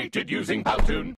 created using Powtoon.